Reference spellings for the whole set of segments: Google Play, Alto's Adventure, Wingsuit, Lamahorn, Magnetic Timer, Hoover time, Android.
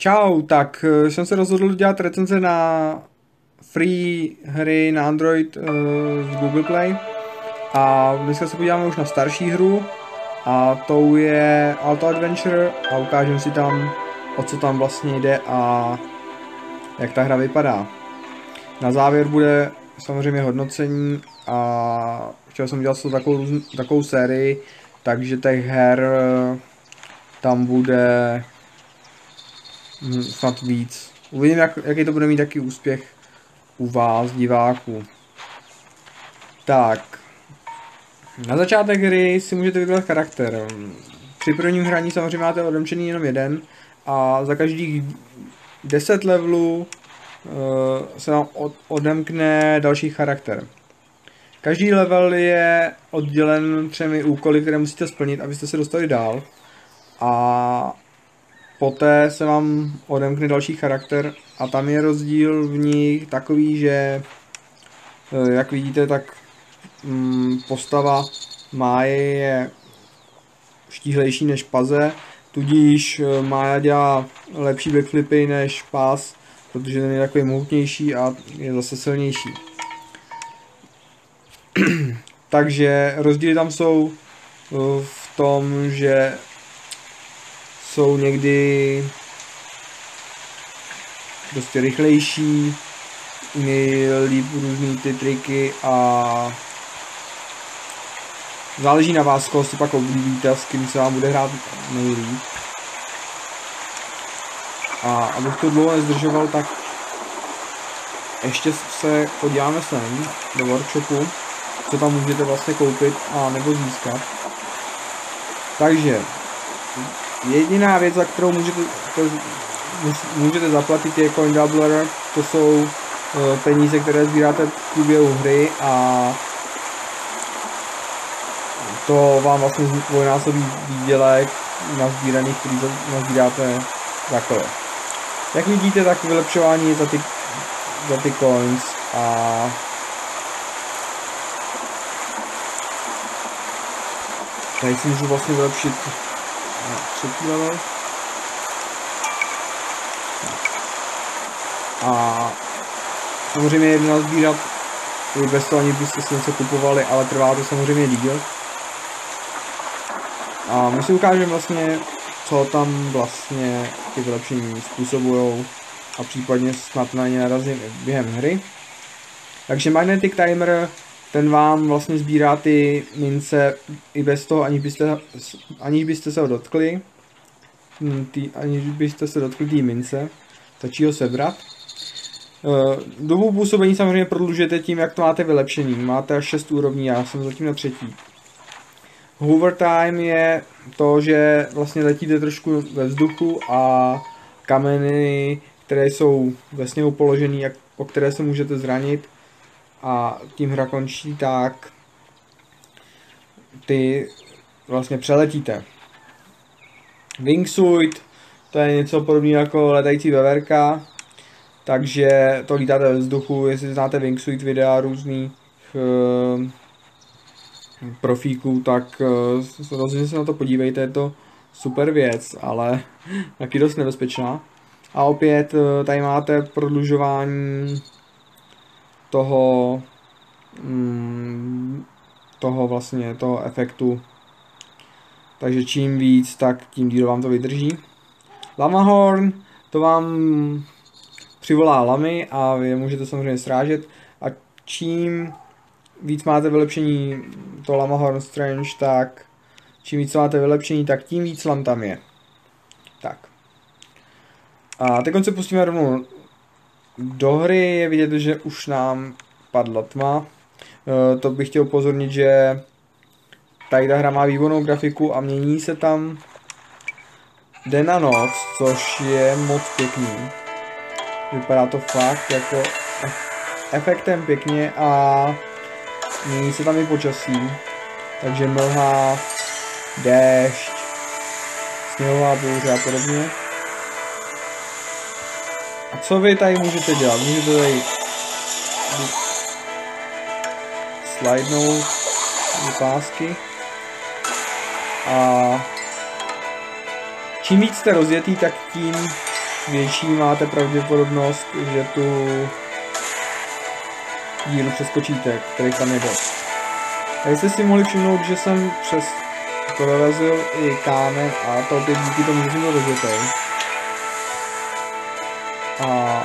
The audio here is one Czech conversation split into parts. Čau, tak jsem se rozhodl dělat recenze na free hry na Android z Google Play. A dneska se podíváme už na starší hru a tou je Alto's Adventure a ukážem si tam, o co tam vlastně jde a jak ta hra vypadá. Na závěr bude samozřejmě hodnocení a chtěl jsem dělat takovou sérii, takže těch her tam bude snad víc. Uvidím, jaký to bude mít taky úspěch u vás, diváků. Tak, na začátek hry si můžete vybrat charakter. Při prvním hraní samozřejmě máte odemčený jenom jeden a za každých 10 levelů se vám odemkne další charakter. Každý level je oddělen 3 úkoly, které musíte splnit, abyste se dostali dál. A poté se vám odemkne další charakter a tam je rozdíl v nich takový, že jak vidíte, tak postava Máje je štíhlejší než Paze, tudíž Mája dělá lepší backflipy než Paz, protože ten je takový mohutnější a je zase silnější. Takže rozdíly tam jsou v tom, že jsou někdy prostě rychlejší, umějí líp různý ty triky a záleží na vás, koho si pak oblíbíte a s kým se vám bude hrát nejlíp. A abych to dlouho nezdržoval, tak ještě se podíváme sem do workshopu, co tam můžete vlastně koupit a nebo získat. Takže jediná věc, za kterou můžete zaplatit, je coin doubler. To jsou peníze, které sbíráte v průběhu hry a to vám vlastně dvojnásobí výdělek na sbíraných, který nasbíráte takhle. Jak vidíte, tak vylepšování je za ty coins a tady si můžu vlastně vylepšit třetí level. A samozřejmě je jedno sbírat, i bez toho ani byste si něco kupovali, ale trvá to samozřejmě díl. A my si ukážeme vlastně, co tam vlastně ty vylepšení způsobují a případně snad na ně narazím během hry. Takže Magnetic Timer, ten vám vlastně sbírá ty mince i bez toho, aniž byste se ho dotkli. Aniž byste se dotkli té mince, stačí ho sebrat. Dobu působení samozřejmě prodlužujete tím, jak to máte vylepšený. Máte až 6 úrovní, já jsem zatím na 3. Hoover time je to, že vlastně letíte trošku ve vzduchu a kameny, které jsou ve sněhu položené, o které se můžete zranit a tím hra končí, tak ty vlastně přeletíte. Wingsuit, to je něco podobného jako letající veverka, takže to lítáte ve vzduchu, jestli znáte Wingsuit videa různých profíků, tak rozhodně se na to podívejte, je to super věc, ale taky dost nebezpečná. A opět tady máte prodlužování toho efektu, takže čím víc, tak tím díl vám to vydrží. Lamahorn, to vám přivolá lamy a vy je můžete samozřejmě srážet a čím víc máte vylepšení to Lamahorn Strange, tak čím víc máte vylepšení, tak tím víc lam tam je. Tak. A teď se pustíme rovnou do hry, je vidět, že už nám padla tma. To bych chtěl upozornit, že tady ta hra má výbornou grafiku a mění se tam den na noc, což je moc pěkný. Vypadá to fakt jako efektem pěkně a mění se tam i počasí, takže mlha, déšť, sněhová bouře a podobně. A co vy tady můžete dělat? Můžete tady slidnout do pásky a čím víc jste rozjetý, tak tím Větší máte pravděpodobnost, že tu díru přeskočíte, který tam je dost. A jste si mohli všimnout, že jsem přes prorazil i kámen a to opět díky tomu, že jsem to dožitej. A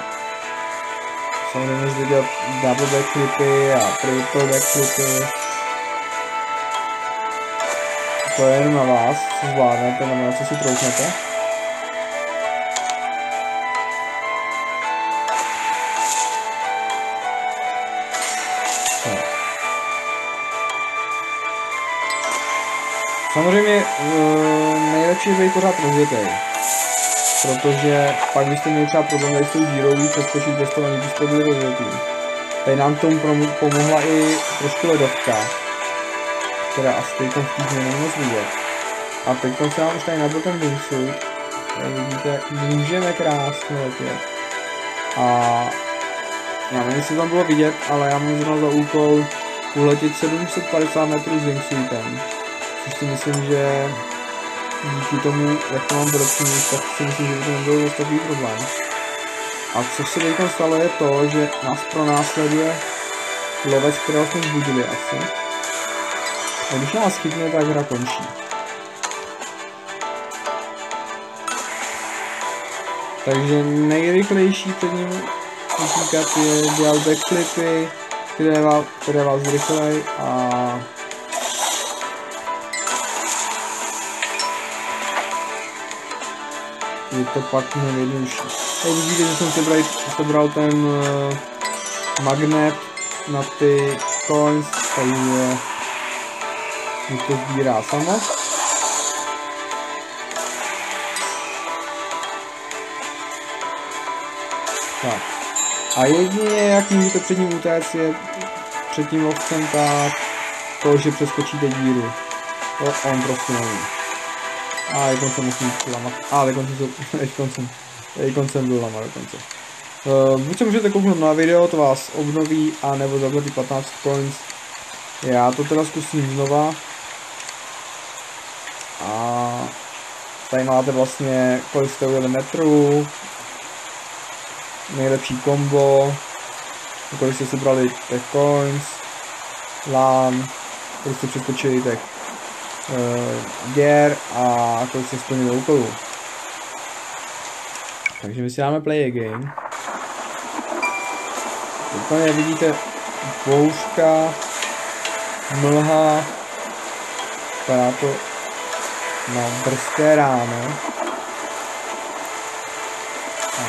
samozřejmě vždy dělat double backflipy a triple backflipy. To je jen na vás, co zvládnete, na mě, co si troufnete. Samozřejmě nejlepší je být pořád rozjetej, protože pak byste měli třeba problém s tou dírou, přeskočit bez toho, aniž byste byli rozjetý. Tady nám k tomu pomohla i trošku ledovka, která asi teď v týdnu nemoc vidět. A teď se nám už tady nabil ten wingsuit, tady vidíte, můžeme krásně letět. A já nevím, jestli tam bylo vidět, ale já mám zrovna za úkol uletět 750 metrů s wingsuitem. Což si myslím, že díky tomu, jak to mám dolepšení, tak si myslím, že by to nebyl dost takový problém. A co se teď stalo je to, že nás pronásleduje lovec, kterého jsme vzbudili asi. A když nás chytne, tak hra končí. Takže nejrychlejší před ním utíkat je dělat backflipy, které vás zrychlej a je to pak nejjednodušší. Tady vidíte, že jsem sebral ten magnet na ty coins, takže mi to sbírá samo. Tak. A jedině, jak můžete před ním utéct, je před tím ovcem tak to, že přeskočíte díru. To on prostě není. A teď jsem musím lamat. A teď jsem byl lamat dokonce. Buď se můžete kouknout na video, to vás obnoví, a nebo zaplatí 15 coins. Já to teda zkusím znova. A tady máte vlastně, kolik jste ujeli metrů, nejlepší kombo, kolik jste sebrali těch coins, lám, kolik jste přeskočili těch děr a kolik se splnil úkolů. Takže my si dáme play again. Úplně vidíte bouřka, mlha, vypadá to na brzké ráno. A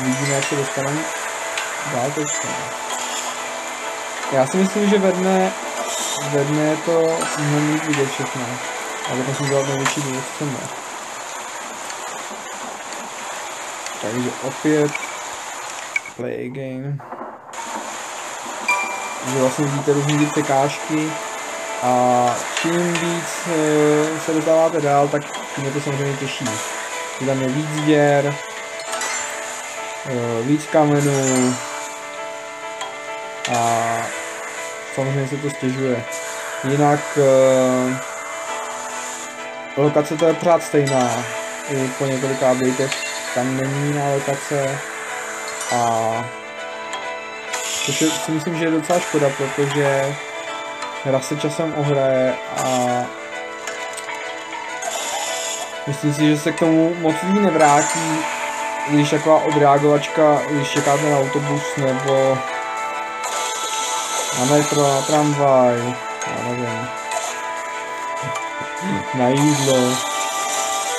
uvidíme, jak se dostaneme dál teďka. Já si myslím, že ve dne je to mnohem víc vidět všechno. A to musím dělat největší důvod, co ne. Takže opět play again. Takže vlastně vidíte různý překážky a čím víc se dostáváte dál, tak tím je to samozřejmě těžší. Je tam je víc děr, víc kamenů a samozřejmě se to stěžuje. Jinak lokace to je pořád stejná. I po několika updatech tam není jiná lokace. A což si myslím, že je docela škoda, protože hra se časem ohraje a myslím si, že se k tomu moc lidí nevrátí, když taková odreagovačka, když čekáte na autobus nebo na metro, na tramvaj, já nevím, na jídlo,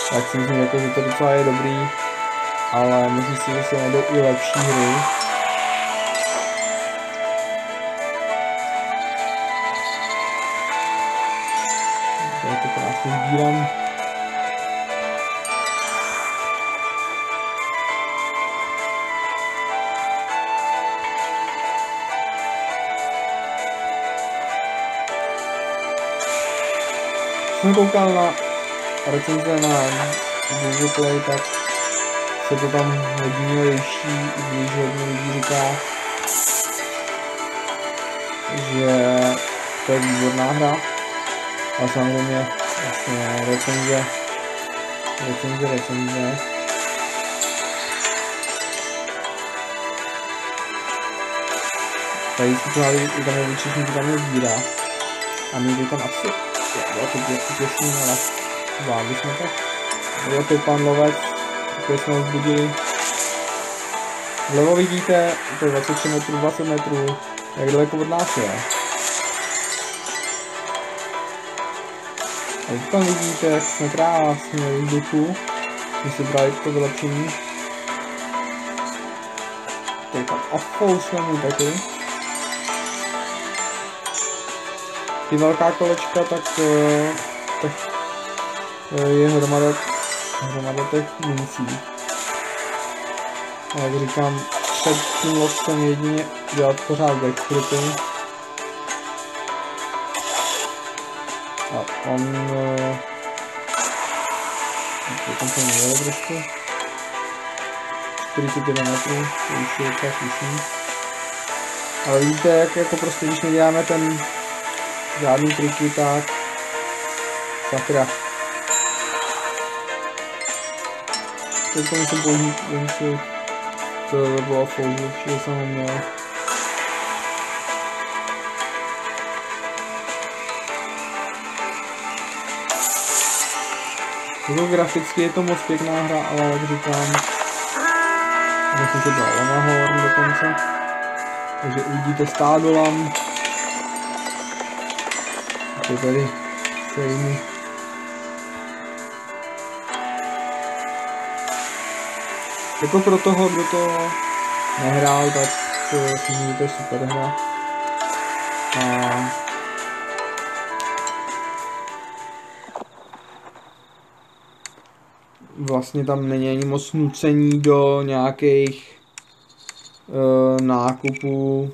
tak si myslím, jako, že to docela je dobrý, ale myslím si, že se najdou i lepší hry. Já to krásně sbírám. Když jsem koukal na recenze na Google Play, tak se to tam hodně liší, když hodně lidí říká, že to je výborná hra. A samozřejmě vlastně recenze Right, para isso que o galera do time vai me virar. A minha direita lá. Eu tô aqui assim lá. Vá, deixa eu ver. Eu tô para lá, vai. Depois nós vamos logo vidíte, to je 26 metrů, 20 metrů, jak daleko od nás je. A teď tam vidíte, jak jsme krásně v vzduchu, když se brali to vylepšení. Tady tam ofousujeme mu taky. Ty velká kolečka, tak je hromada těch mincí. A jak říkám, před tím lovcem jedině dělat pořád backflipy. A on... Tam to nejde trošku. 40 kilometrů, to už je docela slušný. Ale vidíte, jak jako prostě, když neděláme ten žádný triky, tak... Sakra. Teď to musím použít Wingsuit. To bylo fouzu, že jsem ho měl. Graficky je to moc pěkná hra, ale jak říkám, myslím, že byla Lamahorn dokonce. Takže uvidíte stádo lam. A to tady celý. Jako pro toho, kdo to nehrál, tak si můžete super hra. Vlastně tam není ani moc nucení do nějakých nákupů.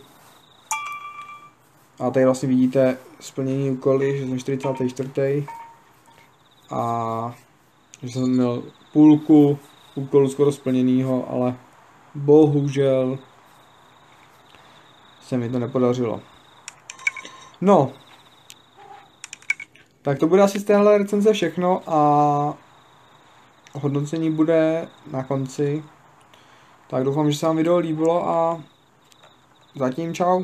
A tady vlastně vidíte splnění úkoly, že jsem 44. A že jsem měl půlku úkolu skoro splněnýho, ale bohužel se mi to nepodařilo. No, tak to bude asi z téhle recenze všechno a hodnocení bude na konci. Tak doufám, že se vám video líbilo a zatím čau.